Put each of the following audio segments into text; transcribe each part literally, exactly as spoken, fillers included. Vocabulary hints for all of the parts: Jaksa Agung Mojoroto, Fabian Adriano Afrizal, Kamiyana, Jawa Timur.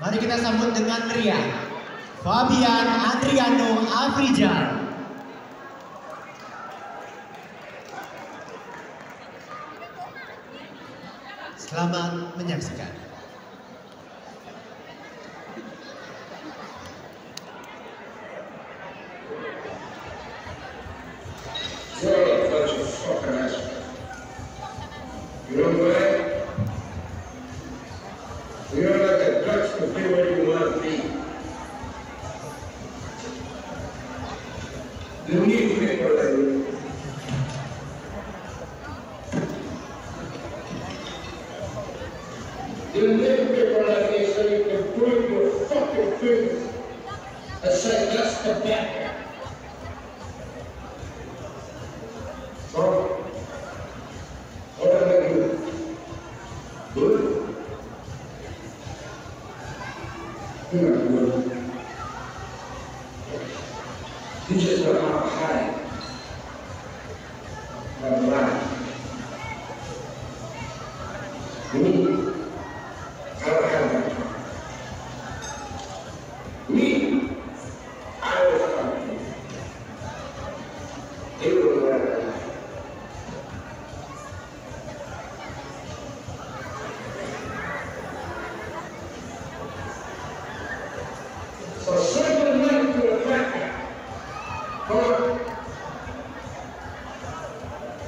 Mari kita sambut dengan meriah Fabian Adriano Afrizal. Selamat menyaksikan. You live people like me so you can prove your fucking food. I said that's the back. So, what am I doing? Good? You're not good. You just don't know how to hide. I'm lying. Me?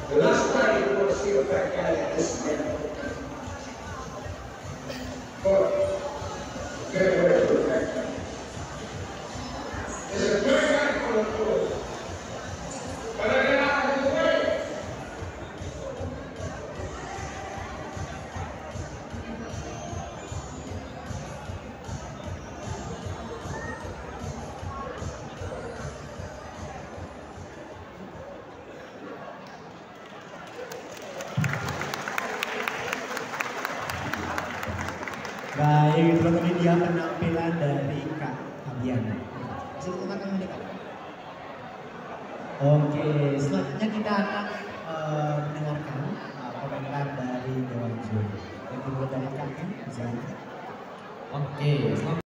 The last time you want to see the fat guy like this man. But get away from the fat guy. There's a fat guy coming close. But I get out of his way. Baik, teman-teman, ini dia penampilan dari Kak Kamiyana. Silakan kami dekat. Oke, selanjutnya kita akan uh, mendengarkan uh, komentar dari Dewan Juri. Yang kedua dari Kak Kamiyana. Oke, selamat.